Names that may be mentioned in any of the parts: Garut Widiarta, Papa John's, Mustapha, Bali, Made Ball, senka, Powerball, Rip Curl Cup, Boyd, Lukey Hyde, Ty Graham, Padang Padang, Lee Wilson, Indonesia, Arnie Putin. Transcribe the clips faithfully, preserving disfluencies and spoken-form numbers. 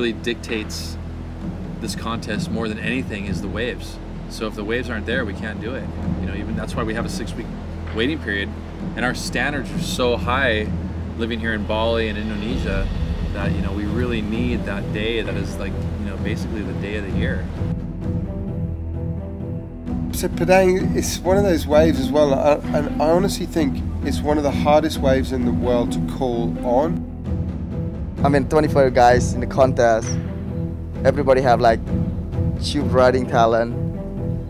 really dictates this contest more than anything is the waves. So if the waves aren't there, we can't do it. You know, even that's why we have a six-week waiting period, and our standards are so high living here in Bali and Indonesia that, you know, we really need that day that is, like, you know, basically the day of the year. So Padang, it's one of those waves as well, and I honestly think it's one of the hardest waves in the world to call on. I mean, twenty-four guys in the contest, everybody have like tube riding talent.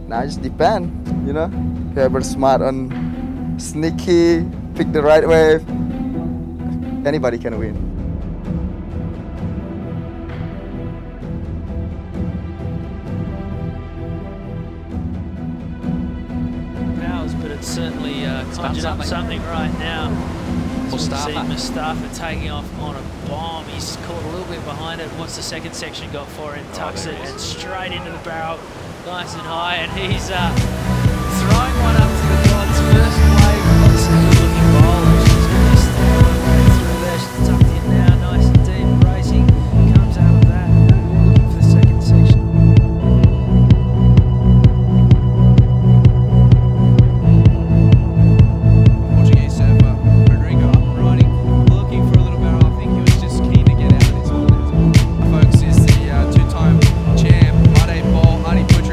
Now it just depends, you know, whoever's smart on sneaky, pick the right wave, anybody can win. Powers, but it's certainly uh, conjured up something right now. Mustapha. Mustapha taking off on a bomb. He's caught a little bit behind it. What's the second section got for him? Tucks oh, it and straight into the barrel. Nice and high, and he's uh, throwing one up to the gods. First wave, constantly looking bowlers. She's going to stay through there. She's tucked in now, nice and deep, racing. Comes out of that, looking for the second section. Portuguese surfer, Rodrigo up and riding, looking for a little barrel. I think he was just keen to get out of this one. Folks, is the uh, two-time champ, Made Ball, Arnie Putin.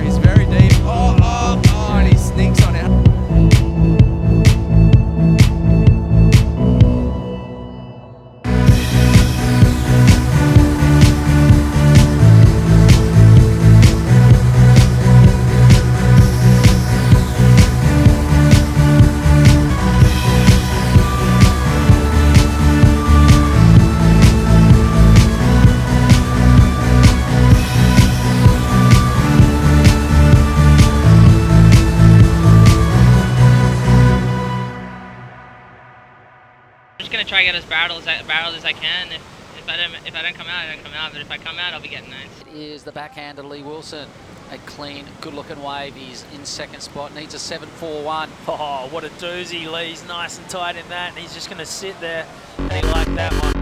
Try to get as barreled as I, barreled as I can. If, if, I don't, if I don't come out, I don't come out. But if I come out, I'll be getting nines. It is the backhand of Lee Wilson. A clean, good-looking wave. He's in second spot. Needs a seven four one. Oh, what a doozy. Lee's nice and tight in that. And he's just going to sit there. And he liked that one.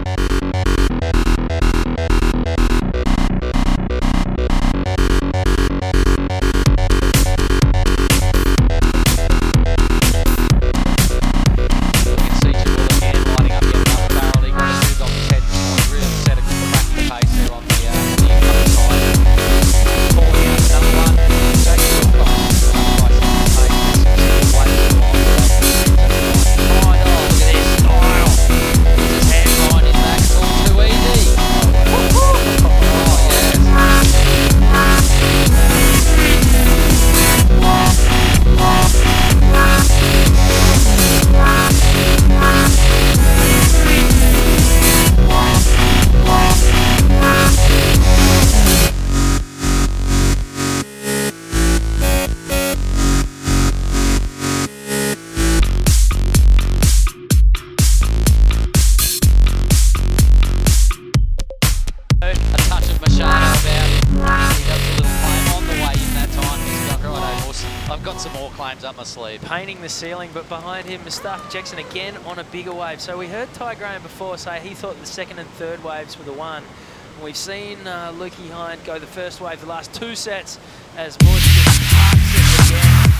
Up my sleeve. Painting the ceiling, but behind him, Mustapha Jackson again on a bigger wave. So we heard Ty Graham before say he thought the second and third waves were the one. And we've seen uh, Lukey Hyde go the first wave the last two sets as Boyd just parks it again.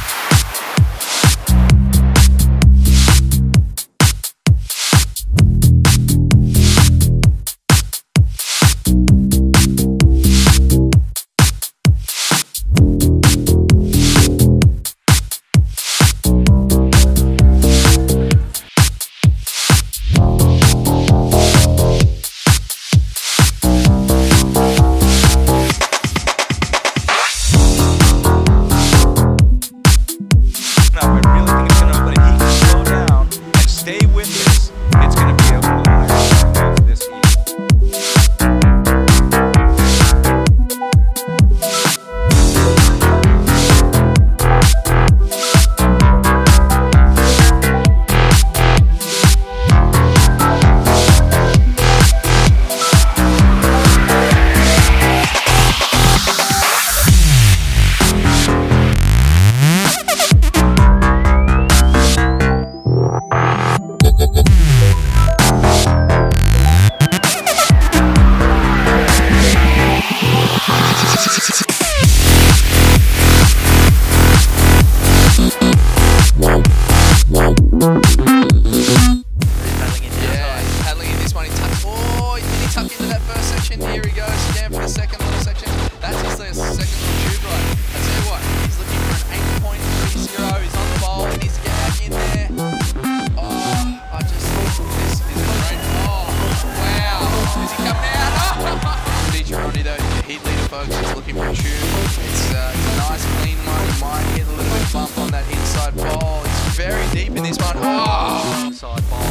inside ball. It's very deep in this one. Oh! Inside ball.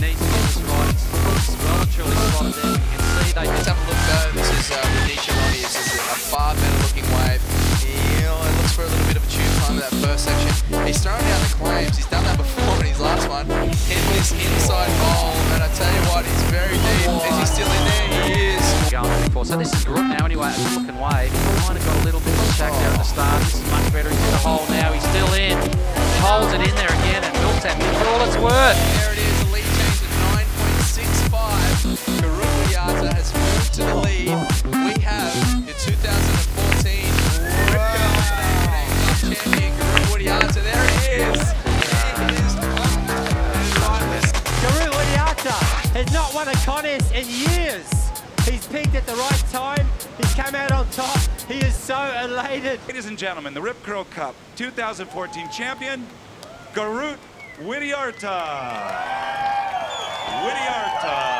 Needs to get this right. It's well and truly spotted there. You can see they just have a look though. This is uh, Rhodesia Lobby. This is a far better looking wave. He looks for a little bit of a tube climb in that first section. He's thrown down the claims. He's done that before in his last one. Hit this inside ball. And I tell you what, it's very deep. Is he still in there? He is. So this is Garut now anyway, it's a looking wave. He's kind of got a little bit of a check there at the start. This is much better. He's in the hole now. He's still in. Holds it in there again and builds that mid for all it's worth. There it is. The lead change at nine point six five. Garut Widiarta has moved to the lead. We have the two thousand fourteen Rip Curl Cup champion Garut Widiarta. There it is. It is Garut Widiarta has not won a contest in years. He's peaked at the right time, he's come out on top, he is so elated. Ladies and gentlemen, the Rip Curl Cup two thousand fourteen champion, Garut Widiarta. Widiarta.